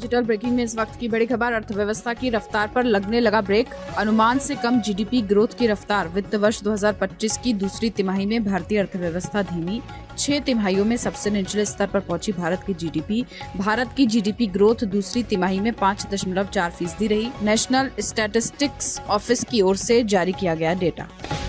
Digital breaking में इस वक्त की बड़ी खबर, अर्थव्यवस्था की रफ्तार पर लगने लगा ब्रेक। अनुमान से कम जीडीपी ग्रोथ की रफ्तार। वित्त वर्ष 2025 की दूसरी तिमाही में भारतीय अर्थव्यवस्था धीमी। 6 तिमाहियों में सबसे निचले स्तर पर पहुंची भारत की जीडीपी। भारत की जीडीपी ग्रोथ दूसरी तिमाही में 5.4% रही। नेशनल स्टेटिस्टिक्स ऑफिस की ओर से जारी किया गया डेटा।